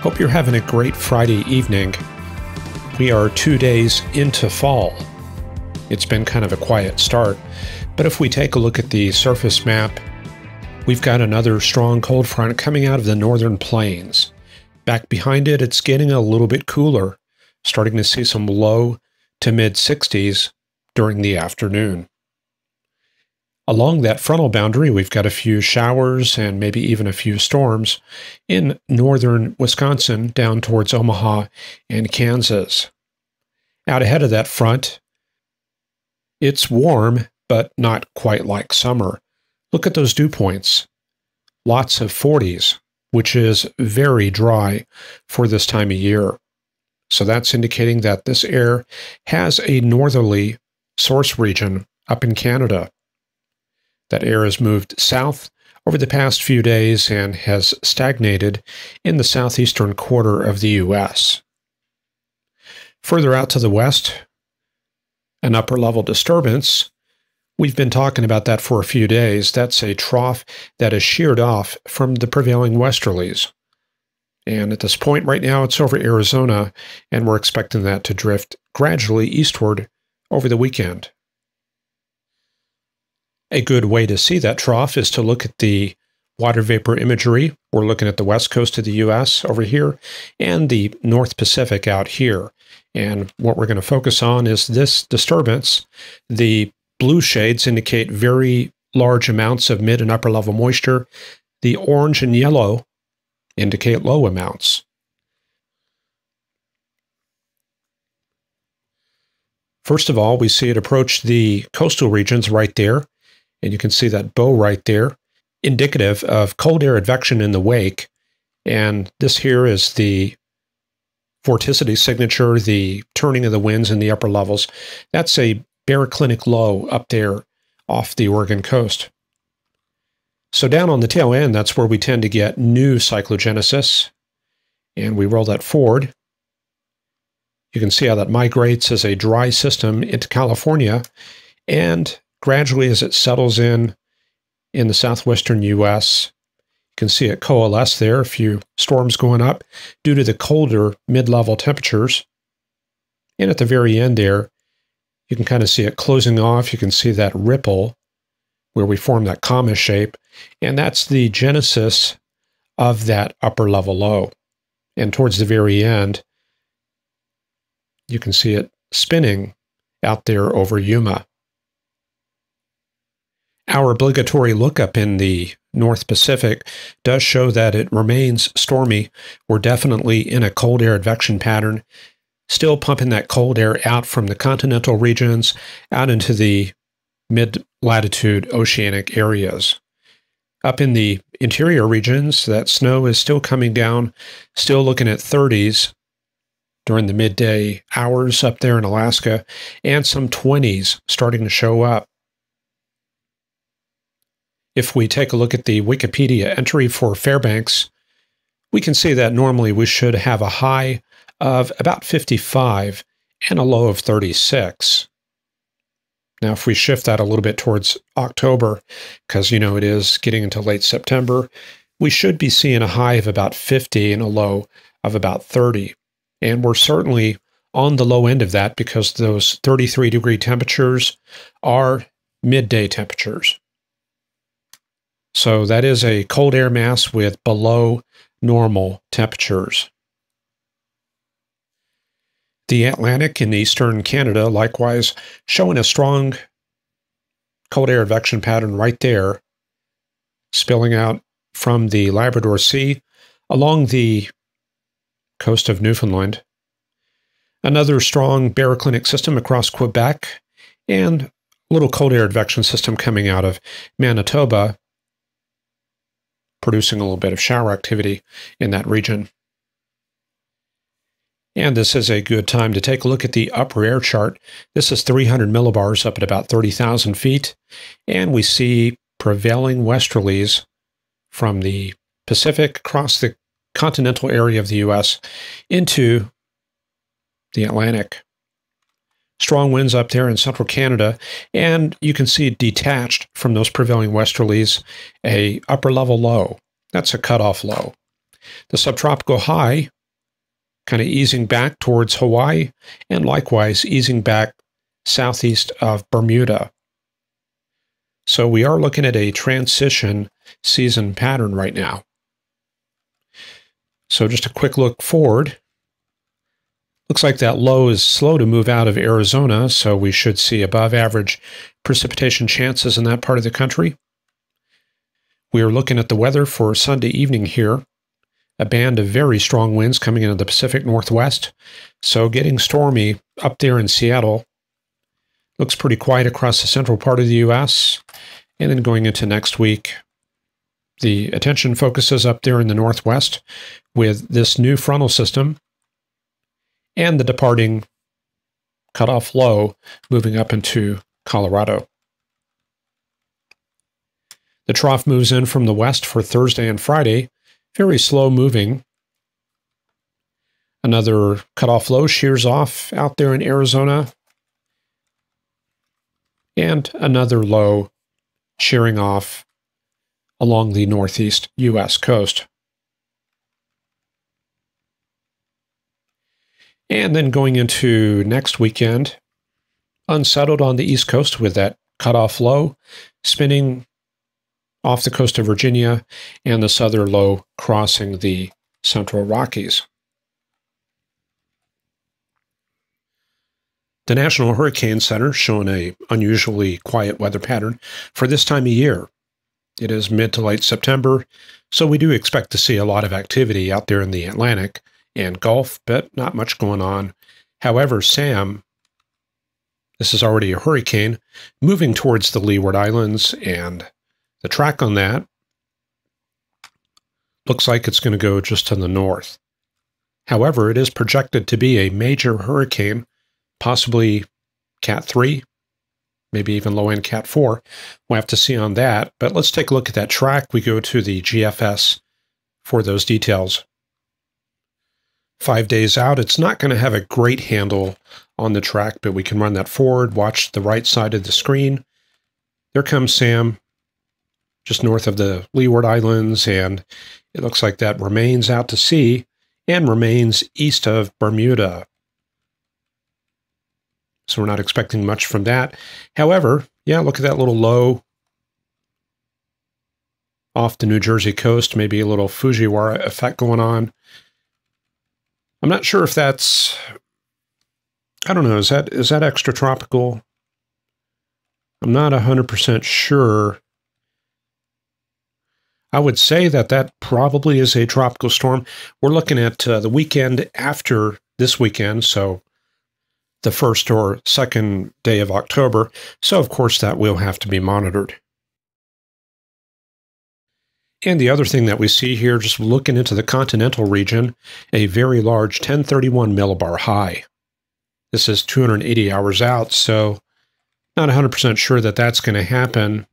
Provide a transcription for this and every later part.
Hope you're having a great Friday evening. We are 2 days into fall. It's been kind of a quiet start, but if we take a look at the surface map, we've got another strong cold front coming out of the northern plains. Back behind it, it's getting a little bit cooler, starting to see some low to mid 60s during the afternoon. Along that frontal boundary, we've got a few showers and maybe even a few storms in northern Wisconsin down towards Omaha and Kansas. Out ahead of that front, it's warm, but not quite like summer. Look at those dew points. Lots of 40s, which is very dry for this time of year. So that's indicating that this air has a northerly source region up in Canada. That air has moved south over the past few days and has stagnated in the southeastern quarter of the U.S. Further out to the west, an upper-level disturbance. We've been talking about that for a few days. That's a trough that is sheared off from the prevailing westerlies. And at this point right now, it's over Arizona, and we're expecting that to drift gradually eastward over the weekend. A good way to see that trough is to look at the water vapor imagery. We're looking at the west coast of the U.S. over here and the North Pacific out here. And what we're going to focus on is this disturbance. The blue shades indicate very large amounts of mid and upper level moisture. The orange and yellow indicate low amounts. First of all, we see it approach the coastal regions right there. And you can see that bow right there, indicative of cold air advection in the wake. And this here is the vorticity signature, the turning of the winds in the upper levels. That's a baroclinic low up there off the Oregon coast. So down on the tail end, that's where we tend to get new cyclogenesis. And we roll that forward. You can see how that migrates as a dry system into California. And gradually, as it settles in the southwestern U.S., you can see it coalesce there, a few storms going up due to the colder mid-level temperatures. And at the very end there, you can kind of see it closing off. You can see that ripple where we form that comma shape, and that's the genesis of that upper-level low. And towards the very end, you can see it spinning out there over Yuma. Our obligatory lookup in the North Pacific does show that it remains stormy. We're definitely in a cold air advection pattern, still pumping that cold air out from the continental regions out into the mid-latitude oceanic areas. Up in the interior regions, that snow is still coming down, still looking at 30s during the midday hours up there in Alaska, and some 20s starting to show up. If we take a look at the Wikipedia entry for Fairbanks, we can see that normally we should have a high of about 55 and a low of 36. Now, if we shift that a little bit towards October, because, you know, it is getting into late September, we should be seeing a high of about 50 and a low of about 30. And we're certainly on the low end of that because those 33-degree temperatures are midday temperatures. So that is a cold air mass with below normal temperatures. The Atlantic in eastern Canada, likewise, showing a strong cold air advection pattern right there, spilling out from the Labrador Sea along the coast of Newfoundland. Another strong baroclinic system across Quebec, and a little cold air advection system coming out of Manitoba, producing a little bit of shower activity in that region. And this is a good time to take a look at the upper air chart. This is 300 millibars up at about 30,000 feet, and we see prevailing westerlies from the Pacific across the continental area of the U.S. into the Atlantic. Strong winds up there in central Canada, and you can see detached from those prevailing westerlies, a upper level low. That's a cutoff low. The subtropical high kind of easing back towards Hawaii, and likewise easing back southeast of Bermuda. So we are looking at a transition season pattern right now. So just a quick look forward. Looks like that low is slow to move out of Arizona, so we should see above average precipitation chances in that part of the country. We are looking at the weather for Sunday evening here. A band of very strong winds coming into the Pacific Northwest, so getting stormy up there in Seattle. Looks pretty quiet across the central part of the U.S. And then going into next week, the attention focuses up there in the Northwest with this new frontal system and the departing cutoff low moving up into Colorado. The trough moves in from the west for Thursday and Friday. Very slow moving. Another cutoff low shears off out there in Arizona. And another low shearing off along the northeast U.S. coast. And then going into next weekend, unsettled on the east coast with that cutoff low spinning off the coast of Virginia, and the southern low crossing the central Rockies. The National Hurricane Center showing an unusually quiet weather pattern for this time of year. It is mid to late September, so we do expect to see a lot of activity out there in the Atlantic and Gulf, but not much going on. However, Sam, this is already a hurricane, moving towards the Leeward Islands, and the track on that looks like it's going to go just to the north. However, it is projected to be a major hurricane, possibly Cat 3, maybe even low-end Cat 4. We'll have to see on that, but let's take a look at that track. We go to the GFS for those details. 5 days out, it's not going to have a great handle on the track, but we can run that forward, watch the right side of the screen. There comes Sam, just north of the Leeward Islands, and it looks like that remains out to sea and remains east of Bermuda. So we're not expecting much from that. However, yeah, look at that little low off the New Jersey coast, maybe a little Fujiwara effect going on. I'm not sure if that's, I don't know, is that extra tropical? I'm not 100% sure. I would say that that probably is a tropical storm. We're looking at the weekend after this weekend, so the first or second day of October. So, of course, that will have to be monitored. And the other thing that we see here, just looking into the continental region, a very large 1031 millibar high. This is 280 hours out, so not 100% sure that that's going to happen.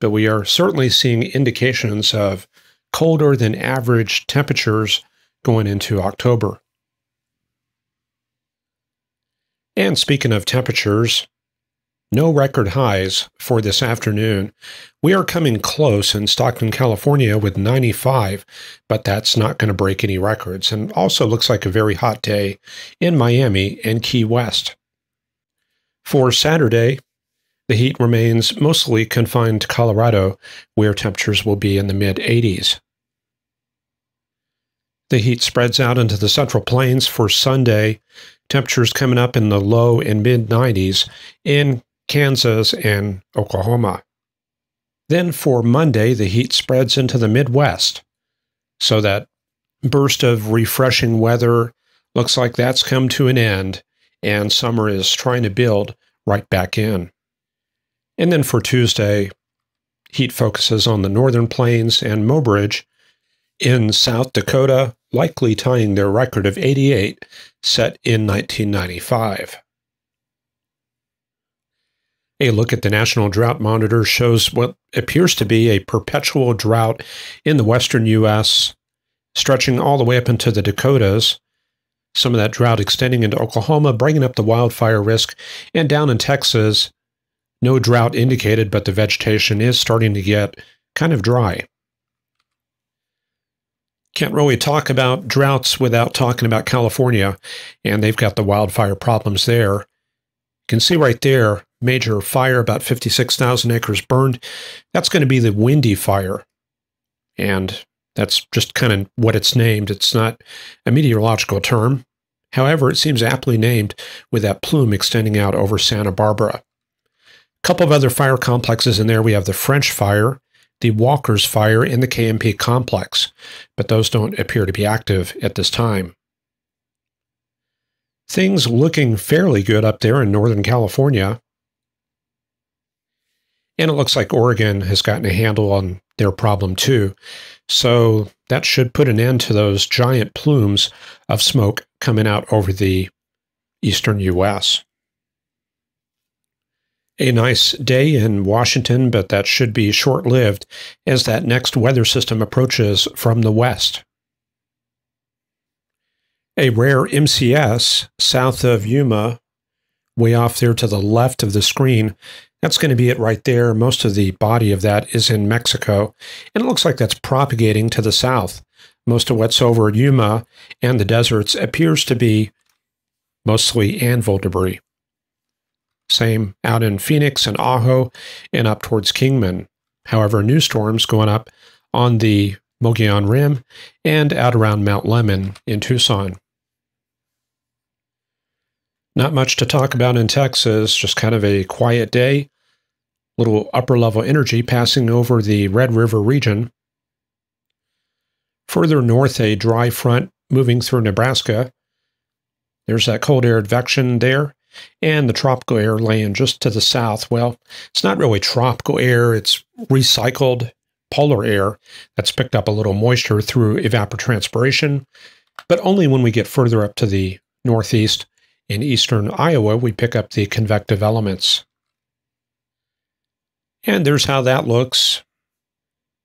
But we are certainly seeing indications of colder than average temperatures going into October. And speaking of temperatures, no record highs for this afternoon. We are coming close in Stockton, California with 95, but that's not going to break any records. And also looks like a very hot day in Miami and Key West. For Saturday, the heat remains mostly confined to Colorado, where temperatures will be in the mid-80s. The heat spreads out into the Central Plains for Sunday, temperatures coming up in the low and mid-90s in Kansas and Oklahoma. Then for Monday, the heat spreads into the Midwest, so that burst of refreshing weather looks like that's come to an end, and summer is trying to build right back in. And then for Tuesday, heat focuses on the Northern Plains and Mobridge in South Dakota, likely tying their record of 88 set in 1995. A look at the National Drought Monitor shows what appears to be a perpetual drought in the western U.S., stretching all the way up into the Dakotas. Some of that drought extending into Oklahoma, bringing up the wildfire risk, and down in Texas, no drought indicated, but the vegetation is starting to get kind of dry. Can't really talk about droughts without talking about California, and they've got the wildfire problems there. You can see right there, major fire, about 56,000 acres burned. That's going to be the Windy Fire, and that's just kind of what it's named. It's not a meteorological term. However, it seems aptly named with that plume extending out over Santa Barbara. A couple of other fire complexes in there. We have the French Fire, the Walker's Fire, and the KNP Complex, but those don't appear to be active at this time. Things looking fairly good up there in Northern California. And it looks like Oregon has gotten a handle on their problem too. So that should put an end to those giant plumes of smoke coming out over the eastern U.S. A nice day in Washington, but that should be short-lived as that next weather system approaches from the west. A rare MCS south of Yuma, way off there to the left of the screen. That's going to be it right there. Most of the body of that is in Mexico, and it looks like that's propagating to the south. Most of what's over Yuma and the deserts appears to be mostly anvil debris. Same out in Phoenix and Ajo and up towards Kingman. However, new storms going up on the Mogollon Rim and out around Mount Lemmon in Tucson. Not much to talk about in Texas, just kind of a quiet day. Little upper-level energy passing over the Red River region. Further north, a dry front moving through Nebraska. There's that cold air advection there, and the tropical air laying just to the south. Well, it's not really tropical air, it's recycled polar air that's picked up a little moisture through evapotranspiration, but only when we get further up to the northeast. In eastern Iowa, we pick up the convective elements. And there's how that looks.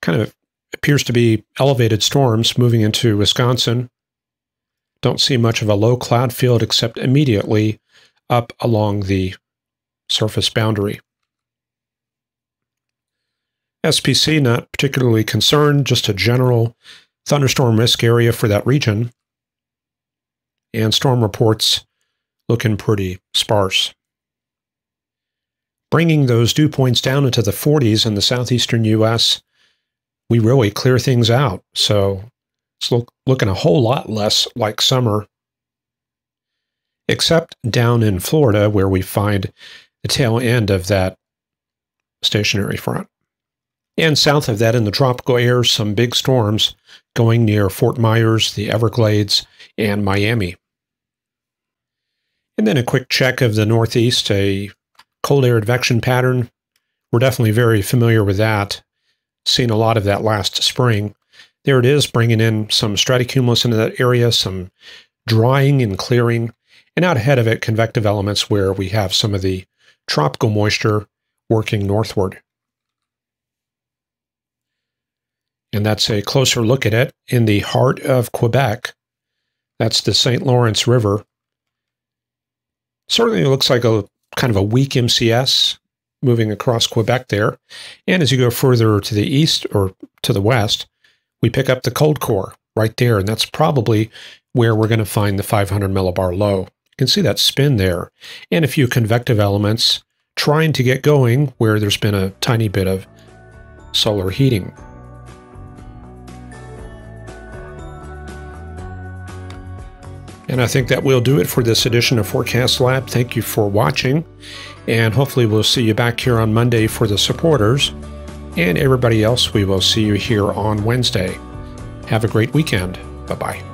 Kind of appears to be elevated storms moving into Wisconsin. Don't see much of a low cloud field except immediately up along the surface boundary. SPC not particularly concerned, just a general thunderstorm risk area for that region. And storm reports looking pretty sparse. Bringing those dew points down into the 40s in the southeastern U.S., we really clear things out, so it's looking a whole lot less like summer, except down in Florida where we find the tail end of that stationary front. And south of that in the tropical air, some big storms going near Fort Myers, the Everglades, and Miami. And then a quick check of the Northeast, a cold air advection pattern. We're definitely very familiar with that. Seen a lot of that last spring. There it is, bringing in some stratocumulus into that area, some drying and clearing, and out ahead of it, convective elements where we have some of the tropical moisture working northward. And that's a closer look at it in the heart of Quebec. That's the St. Lawrence River. Certainly, it looks like a kind of a weak MCS moving across Quebec there. And as you go further to the east or to the west, we pick up the cold core right there. And that's probably where we're going to find the 500 millibar low. You can see that spin there and a few convective elements trying to get going where there's been a tiny bit of solar heating. And I think that will do it for this edition of Forecast Lab. Thank you for watching, and hopefully we'll see you back here on Monday for the supporters, and everybody else, we will see you here on Wednesday. Have a great weekend. Bye-bye.